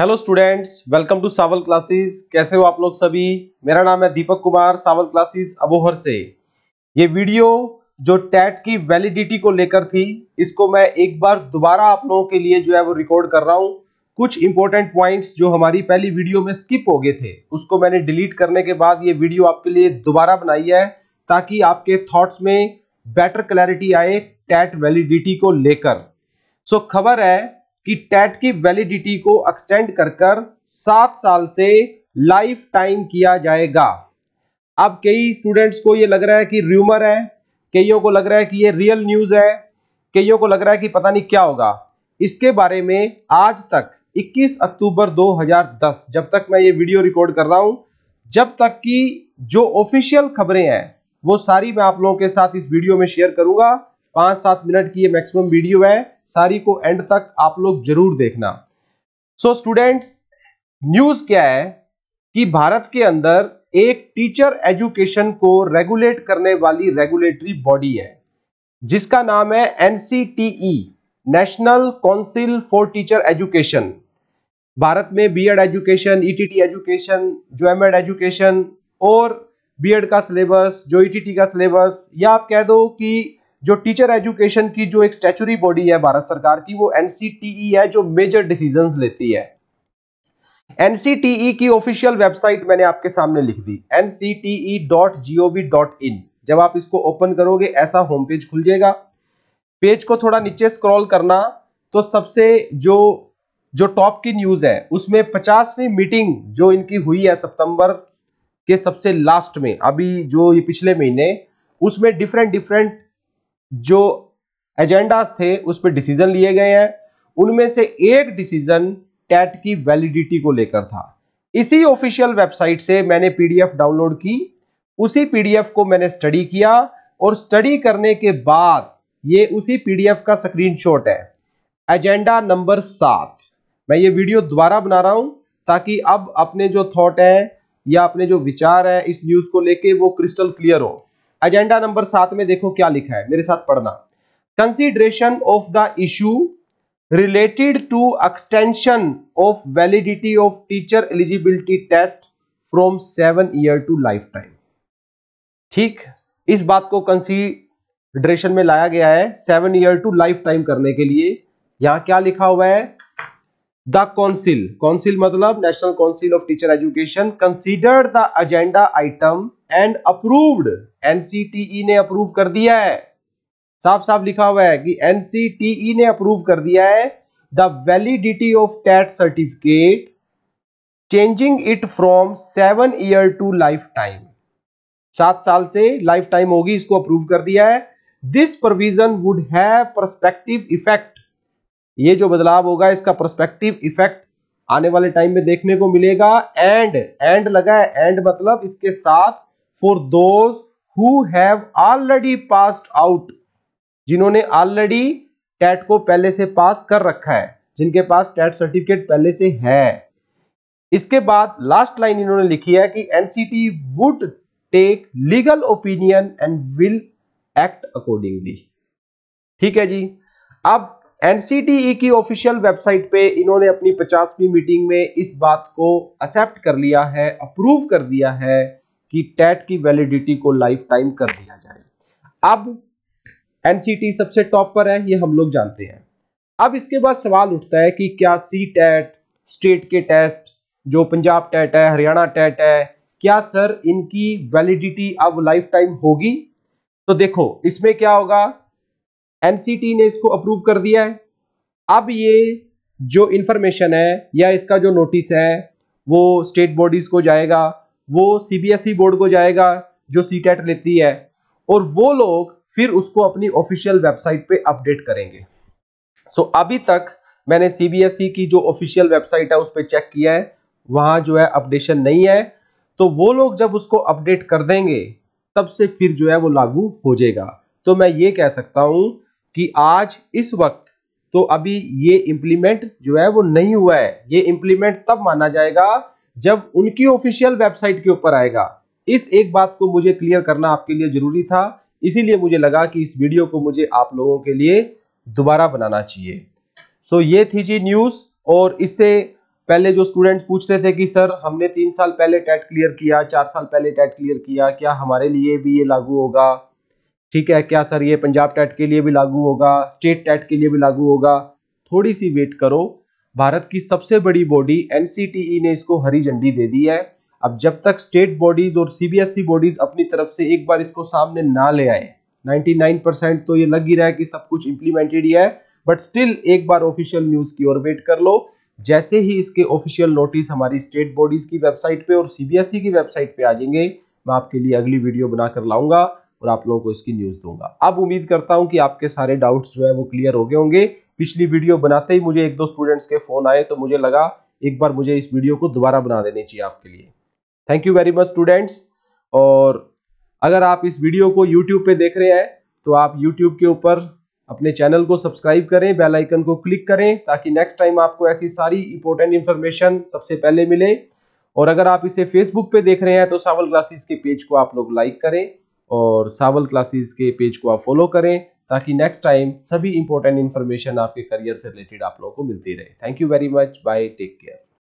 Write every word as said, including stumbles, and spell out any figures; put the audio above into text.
Hello students, welcome to Sawal classes. कैसे हो आप लोग सभी? मेरा नाम है दीपक कुमार, सावल क्लासेस अबोहर से। ये वीडियो जो टेट की वैलिडिटी को लेकर थी, इसको मैं एक बार दोबारा आप लोगों के लिए जो है वो रिकॉर्ड कर रहा हूँ। कुछ इंपॉर्टेंट पॉइंट्स जो हमारी पहली वीडियो में स्किप हो गए थे, उसको मैंने डिलीट करने के बाद ये वीडियो आपके लिए दोबारा बनाई है, ताकि आपके थॉट्स में बेटर क्लैरिटी आए टेट वैलिडिटी को लेकर। सो खबर है कि टेट की वैलिडिटी को एक्सटेंड कर कर सात साल से लाइफ टाइम किया जाएगा। अब कई स्टूडेंट्स को ये लग रहा है कि र्यूमर है, कईयों को लग रहा है कि ये रियल न्यूज़ है, कईयों को लग रहा है कि पता नहीं क्या होगा। इसके बारे में आज तक इक्कीस अक्टूबर दो हज़ार दस, जब तक मैं ये वीडियो रिकॉर्ड कर रहा हूँ, जब तक की जो ऑफिशियल खबरें हैं वो सारी मैं आप लोगों के साथ इस वीडियो में शेयर करूँगा। पाँच सात मिनट की ये मैक्सिमम वीडियो है, सारी को एंड तक आप लोग जरूर देखना। सो स्टूडेंट्स, न्यूज़ क्या है कि भारत के अंदर एक टीचर एजुकेशन को रेगुलेट करने वाली रेगुलेटरी बॉडी है, जिसका नाम है N C T E, national council for teacher education. Bharat में BEd education, E T T education, जो एमएड एजुकेशन और बीएड का सिलेबस, जो ई टी टी का सिलेबस, या आप कह दो कि जो टीचर एजुकेशन की जो एक स्टैचुरी बॉडी है भारत सरकार की, वो एन सी टी ई है, जो मेजर डिसीजंस लेती है। एन सी टी ई की ऑफिशियल वेबसाइट मैंने आपके सामने लिख दी, N C T E dot G O V dot in. जब आप इसको ओपन करोगे ऐसा होम पेज खुल जाएगा। पेज को थोड़ा नीचे स्क्रॉल करना तो सबसे जो जो टॉप की न्यूज है उसमें पचासवीं मीटिंग जो इनकी हुई है सितंबर के सबसे लास्ट में, अभी जो ये पिछले महीने, उसमें डिफरेंट डिफरेंट जो एजेंडास थे उस पर डिसीजन लिए गए हैं। उनमें से एक डिसीजन टेट की वैलिडिटी को लेकर था। इसी ऑफिशियल वेबसाइट से मैंने पीडीएफ डाउनलोड की, उसी पीडीएफ को मैंने स्टडी किया और स्टडी करने के बाद ये उसी पीडीएफ का स्क्रीनशॉट है, एजेंडा नंबर सात। मैं ये वीडियो दोबारा बना रहा हूँ ताकि अब अपने जो थॉट है या अपने जो विचार है इस न्यूज को लेके वो क्रिस्टल क्लियर हो। एजेंडा नंबर सात में देखो क्या लिखा है, मेरे साथ पढ़ना। Consideration of the issue related to extension of validity of teacher eligibility test from seven year to life time. ठीक, इस बात को कंसीडरेशन में लाया गया है seven year to life time करने के लिए। यहां क्या लिखा हुआ है, द काउंसिल, काउंसिल मतलब national council of teacher education, considered the agenda item and approved. NCTE ने अप्रूव कर दिया है, साफ साफ लिखा हुआ है कि एनसीटीई ने अप्रूव कर दिया है the validity of TET certificate, changing it from seven year to life time. सात साल से लाइफ टाइम होगी, इसको अप्रूव कर दिया है। This provision would have prospective effect. ये जो बदलाव होगा इसका प्रोस्पेक्टिव इफेक्ट आने वाले टाइम में देखने को मिलेगा। एंड एंड लगा है, एंड मतलब इसके साथ, for those who have already passed out, जिन्होंने ऑलरेडी टेट को पहले से पास कर रखा है, जिनके पास टेट सर्टिफिकेट पहले से है। इसके बाद लास्ट लाइन इन्होंने लिखी है कि NCT would take legal opinion and will act accordingly. ठीक है जी। अब एन सी टी ई की ऑफिशियल वेबसाइट पे इन्होंने अपनी पचासवीं मीटिंग में इस बात को एक्सेप्ट कर लिया है, अप्रूव कर दिया है कि टेट की वैलिडिटी को लाइफ टाइम कर दिया जाए। अब एन सी टी ई सबसे टॉप पर है, ये हम लोग जानते हैं। अब इसके बाद सवाल उठता है कि क्या सी टेट, स्टेट के टेस्ट, जो पंजाब टेट है, हरियाणा टेट है, क्या सर इनकी वैलिडिटी अब लाइफ टाइम होगी? तो देखो इसमें क्या होगा, एन सी टी ई ने इसको अप्रूव कर दिया है। अब ये जो इंफॉर्मेशन है या इसका जो नोटिस है वो स्टेट बॉडीज को जाएगा, वो C B S E board को जाएगा जो सी टेट लेती है, और वो लोग फिर उसको अपनी ऑफिशियल वेबसाइट पे अपडेट करेंगे। सो अभी तक मैंने सी बी एस ई की जो ऑफिशियल वेबसाइट है उस पर चेक किया है, वहाँ जो है अपडेशन नहीं है। तो वो लोग जब उसको अपडेट कर देंगे तब से फिर जो है वो लागू हो जाएगा। तो मैं ये कह सकता हूँ कि आज इस वक्त तो अभी ये इम्प्लीमेंट जो है वो नहीं हुआ है। ये इम्प्लीमेंट तब माना जाएगा जब उनकी ऑफिशियल वेबसाइट के ऊपर आएगा। इस एक बात को मुझे क्लियर करना आपके लिए जरूरी था, इसीलिए मुझे लगा कि इस वीडियो को मुझे आप लोगों के लिए दोबारा बनाना चाहिए। सो so, ये थी जी न्यूज़, और इससे पहले जो स्टूडेंट्स पूछते थे कि सर हमने तीन साल पहले टेट क्लियर किया, चार साल पहले टेट क्लियर किया, क्या हमारे लिए भी ये लागू होगा? ठीक है, क्या सर ये पंजाब टेट के लिए भी लागू होगा, स्टेट टेट के लिए भी लागू होगा? थोड़ी सी वेट करो, भारत की सबसे बड़ी बॉडी एनसीटीई ने इसको हरी झंडी दे दी है। अब जब तक स्टेट बॉडीज और सीबीएसई बॉडीज अपनी तरफ से एक बार इसको सामने ना ले आए, निन्यानवे परसेंट तो ये लग ही रहा है कि सब कुछ इम्प्लीमेंटेड ही है, बट स्टिल एक बार ऑफिशियल न्यूज़ की ओर वेट कर लो। जैसे ही इसके ऑफिशियल नोटिस हमारी स्टेट बॉडीज की वेबसाइट पे और सीबीएसई की वेबसाइट पे आ जाएंगे, मैं आपके लिए अगली वीडियो बना कर लाऊंगा और आप लोगों को इसकी न्यूज़ दूंगा। अब उम्मीद करता हूं कि आपके सारे डाउट्स जो है वो क्लियर हो गए होंगे। पिछली वीडियो बनाते ही मुझे एक दो स्टूडेंट्स के फ़ोन आए तो मुझे लगा एक बार मुझे इस वीडियो को दोबारा बना देनी चाहिए आपके लिए। Thank you very much students. और अगर आप इस वीडियो को यूट्यूब पे देख रहे हैं तो आप यूट्यूब के ऊपर अपने चैनल को सब्सक्राइब करें, बेल आइकन को क्लिक करें ताकि नेक्स्ट टाइम आपको ऐसी सारी इंपॉर्टेंट इन्फॉर्मेशन सबसे पहले मिले। और अगर आप इसे फेसबुक पे देख रहे हैं तो सावल क्लासेस के पेज को आप लोग लाइक करें और सावल क्लासेस के पेज को आप फॉलो करें ताकि नेक्स्ट टाइम सभी इंपॉर्टेंट इन्फॉर्मेशन आपके करियर से रिलेटेड आप लोगों को मिलती रहे। Thank you very much, bye, take care.